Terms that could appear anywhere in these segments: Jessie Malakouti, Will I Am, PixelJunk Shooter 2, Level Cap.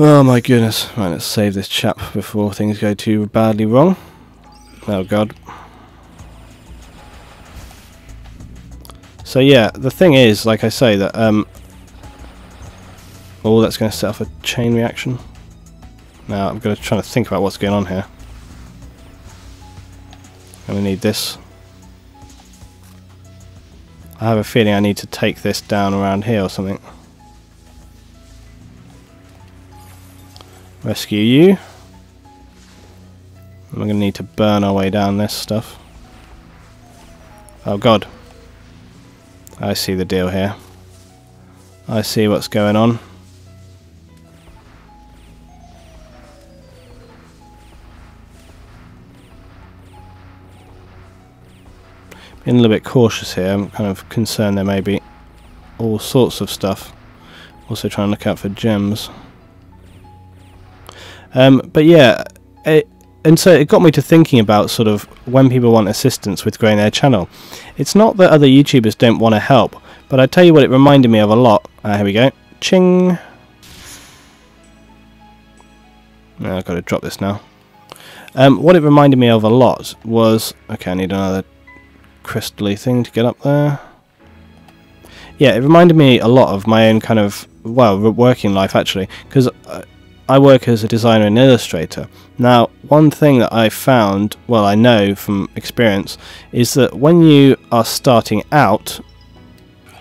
Oh my goodness. Right, let's save this chap before things go too badly wrong. Oh god. So yeah, the thing is, like I say, that oh, that's going to set off a chain reaction. Now I'm going to try to think about what's going on here. And we need this. I have a feeling I need to take this down around here or something. Rescue you. We're going to need to burn our way down this stuff. Oh god. I see the deal here. I see what's going on. Being a little bit cautious here, I'm kind of concerned there may be all sorts of stuff. Also trying to look out for gems. But yeah, so it got me to thinking about sort of when people want assistance with growing their channel. It's not that other YouTubers don't want to help, but I tell you what it reminded me of a lot. Here we go. Ching! Now I've got to drop this now. What it reminded me of a lot was... Okay, I need another crystally thing to get up there. Yeah, it reminded me a lot of my own kind of, well, working life actually, because I work as a designer and illustrator. Now, one thing that I found, well, I know from experience, is that when you are starting out...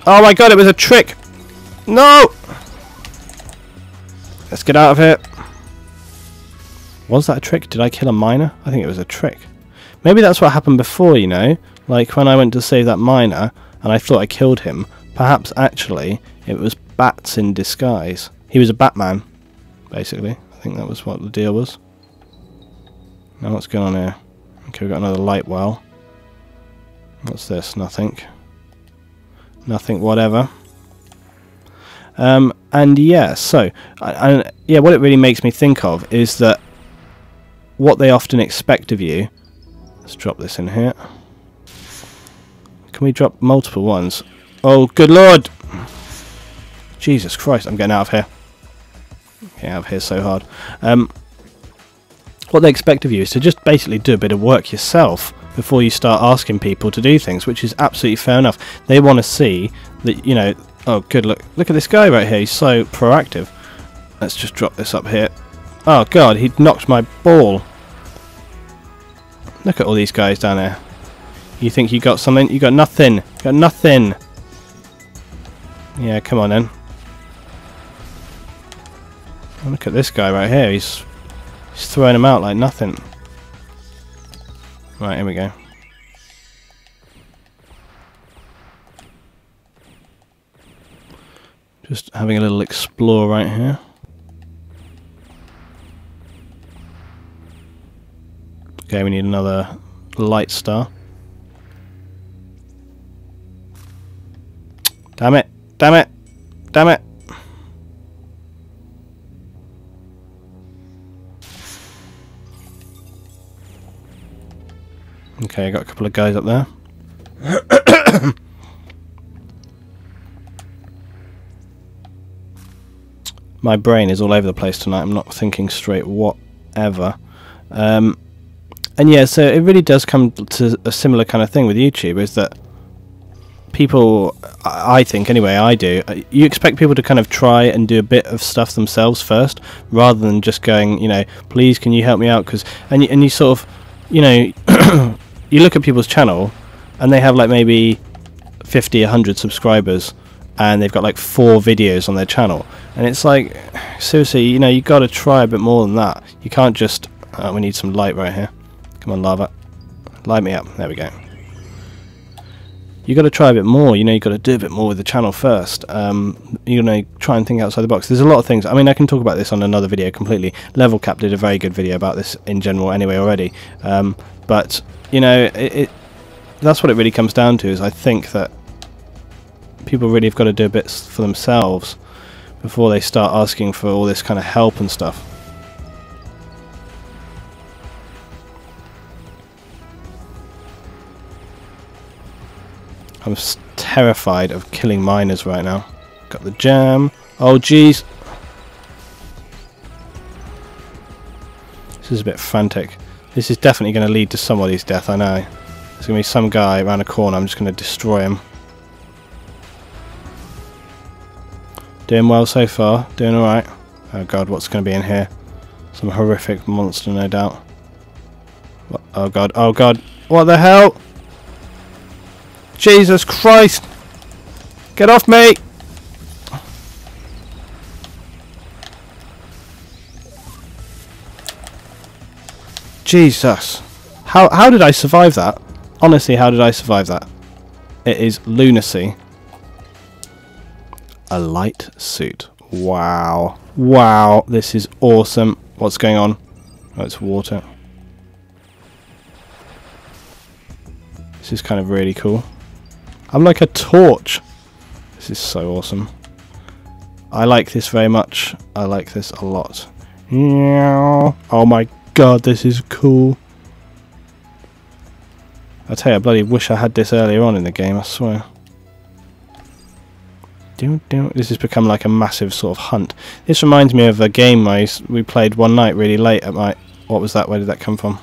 Oh my god, it was a trick! No! Let's get out of here. Was that a trick? Did I kill a miner? I think it was a trick. Maybe that's what happened before, you know? Like, when I went to save that miner, and I thought I killed him, perhaps actually it was bats in disguise. He was a Batman. Basically, I think that was what the deal was. Now what's going on here? Okay, we've got another light well. What's this? Nothing. Nothing whatever. And yeah, so yeah, what it really makes me think of is that what they often expect of you. Let's drop this in here. Can we drop multiple ones? Oh good lord! Jesus Christ, I'm getting out of here. Getting out of here so hard. What they expect of you is to just basically do a bit of work yourself before you start asking people to do things, which is absolutely fair enough. They want to see that, you know, oh good, look at this guy right here, he's so proactive. Let's just drop this up here. Oh god, he knocked my ball. Look at all these guys down there. You think you got something? You got nothing. Got nothing. Yeah, come on then. Look at this guy right here, he's throwing him out like nothing. Right, here we go. Just having a little explore right here. Okay, we need another light star. Damn it, damn it, damn it. Okay, I got a couple of guys up there. My brain is all over the place tonight. I'm not thinking straight whatever. And yeah, so it really does come to a similar kind of thing with YouTube, is that people, I think anyway, I do, you expect people to kind of try and do a bit of stuff themselves first, rather than just going, you know, please can you help me out, because, and you sort of, you know, you look at people's channel and they have like maybe 50, 100 subscribers and they've got like 4 videos on their channel, and it's like, seriously, you know, you got to try a bit more than that. You can't just, we need some light right here. Come on, lava, light me up. There we go. You got to try a bit more, you know, you got to do a bit more with the channel first. You know, try and think outside the box. There's a lot of things. I mean, I can talk about this on another video completely. Level Cap did a very good video about this in general anyway already. But, you know, that's what it really comes down to, is I think that people really have got to do a bit for themselves before they start asking for all this kind of help and stuff. I'm terrified of killing miners right now. Got the jam. Oh, jeez. This is a bit frantic. This is definitely going to lead to somebody's death, I know. There's going to be some guy around a corner, I'm just going to destroy him. Doing well so far, doing alright. Oh god, what's going to be in here? Some horrific monster, no doubt. What? Oh god, oh god. What the hell? Jesus Christ! Get off me! Jesus. How did I survive that? Honestly, how did I survive that? It is lunacy. A light suit. Wow. Wow, this is awesome. What's going on? Oh, it's water. This is kind of really cool. I'm like a torch. This is so awesome. I like this very much. I like this a lot. Oh my god, this is cool. I tell you, I bloody wish I had this earlier on in the game, I swear. This has become like a massive sort of hunt. This reminds me of a game we played one night really late at my... What was that? Where did that come from?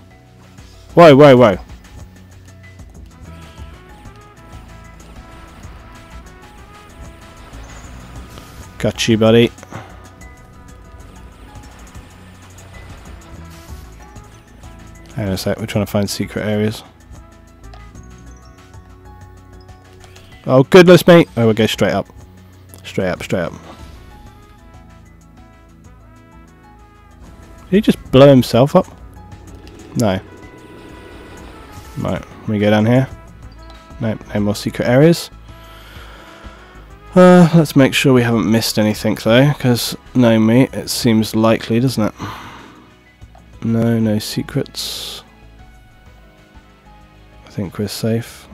Whoa, whoa, whoa. Got you, buddy. Hang on a sec, we're trying to find secret areas. Oh goodness me! Oh, we'll go straight up. Straight up, straight up. Did he just blow himself up? No. Right, we go down here. Nope, no more secret areas. Let's make sure we haven't missed anything though, because, no me, it seems likely, doesn't it? No, no secrets. I think we're safe.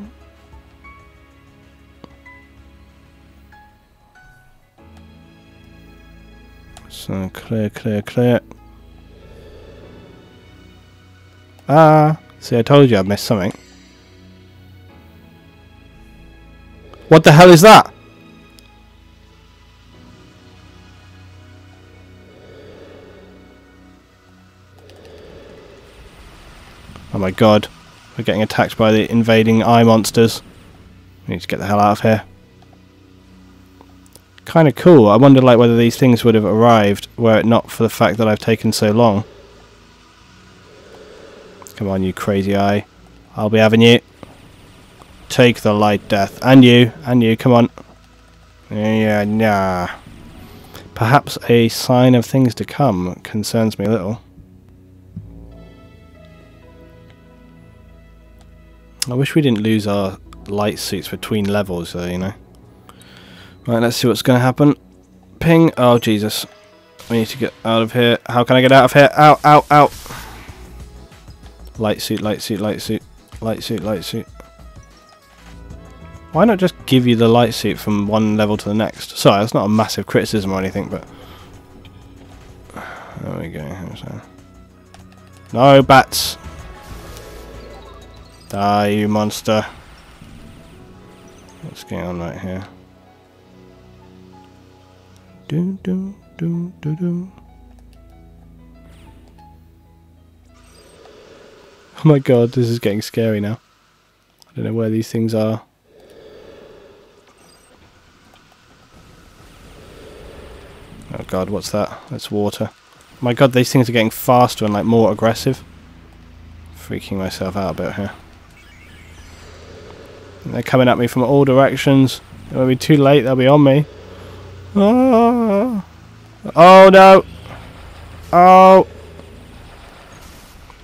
So clear, clear, clear. Ah, see, I told you I'd missed something. What the hell is that? Oh my god, we're getting attacked by the invading eye monsters. We need to get the hell out of here. Kind of cool. I wonder like whether these things would have arrived were it not for the fact that I've taken so long. Come on, you crazy eye. I'll be having you. Take the light death. And you, come on. Yeah, nah. Perhaps a sign of things to come concerns me a little. I wish we didn't lose our light suits between levels though, you know. Right, let's see what's going to happen. Ping! Oh, Jesus. We need to get out of here. How can I get out of here? Ow, ow, ow! Light suit, light suit, light suit. Light suit, light suit. Why not just give you the light suit from one level to the next? Sorry, that's not a massive criticism or anything, but... There we go. No, bats! Die, you monster. What's going on right here? Do, do, do, do, do. Oh my god, this is getting scary now. I don't know where these things are. Oh god, what's that? That's water. My god, these things are getting faster and like more aggressive. Freaking myself out a bit here. And they're coming at me from all directions. It will be too late, they'll be on me. Oh, oh no! Oh!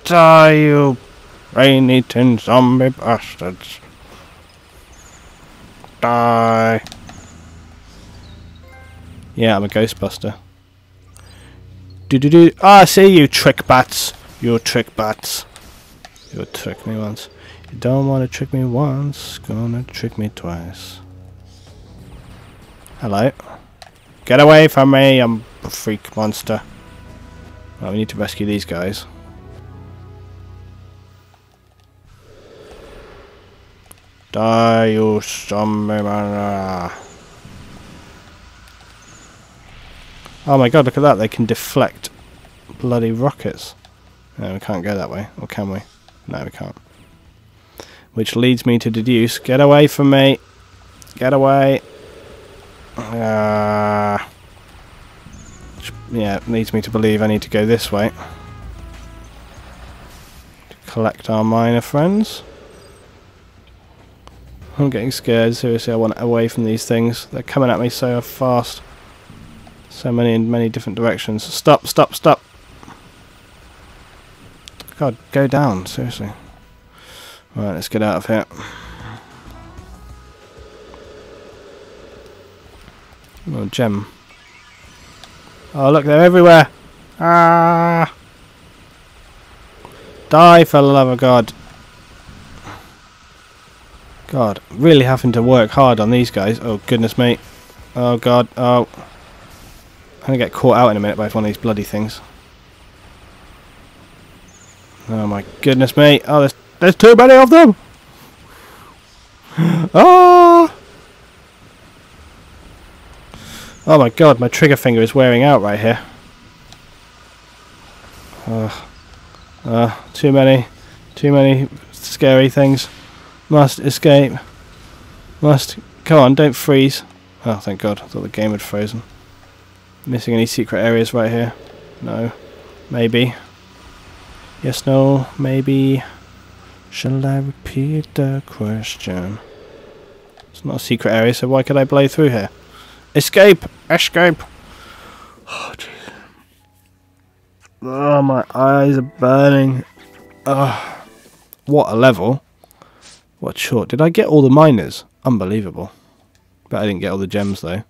Die, you rain-eating zombie bastards! Die! Yeah, I'm a Ghostbuster. Do-do-do! Ah, see you trick bats! You trick bats! You tricked me once. You don't want to trick me once, gonna trick me twice. Hello. Get away from me, I'm a freak monster. Right, we need to rescue these guys. Die, you zombie man. Oh my god, look at that, they can deflect bloody rockets. No, we can't go that way. Or can we? No, we can't. Which leads me to deduce. Get away from me! Get away! Yeah, it leads me to believe I need to go this way. To collect our miner friends. I'm getting scared. Seriously, I want away from these things. They're coming at me so fast. So many in many different directions. Stop, stop, stop! God, go down, seriously. Right, let's get out of here. Oh, gem. Oh, look, they're everywhere! Ah! Die, for the love of God. God, really having to work hard on these guys. Oh, goodness me. Oh, God. Oh. I'm going to get caught out in a minute by one of these bloody things. Oh, my goodness me. Oh, there's too many of them! Ah! Oh, my God. My trigger finger is wearing out right here. Too many. Too many scary things. Must escape. Must. Come on, don't freeze. Oh, thank God. I thought the game had frozen. Missing any secret areas right here? No. Maybe. Yes, no, maybe. Shall I repeat the question? It's not a secret area, so why could I blow through here? Escape! Escape! Oh, jeez. Oh, my eyes are burning. Oh, what a level. What short? Did I get all the miners? Unbelievable. But I didn't get all the gems though.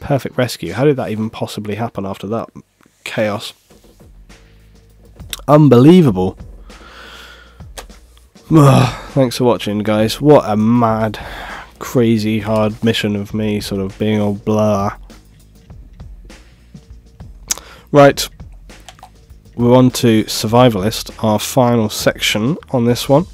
Perfect rescue. How did that even possibly happen after that chaos? Unbelievable. Thanks for watching, guys. What a mad, crazy, hard mission of me sort of being all blah. Right. We're on to Survivalist, our final section on this one.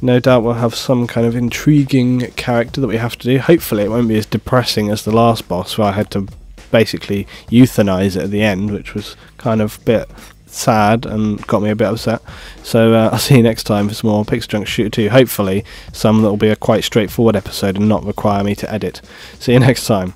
No doubt we'll have some kind of intriguing character that we have to do. Hopefully it won't be as depressing as the last boss, where I had to basically euthanize it at the end, which was kind of a bit sad and got me a bit upset. So I'll see you next time for some more PixelJunk Shooter 2. Hopefully some that will be a quite straightforward episode and not require me to edit. See you next time.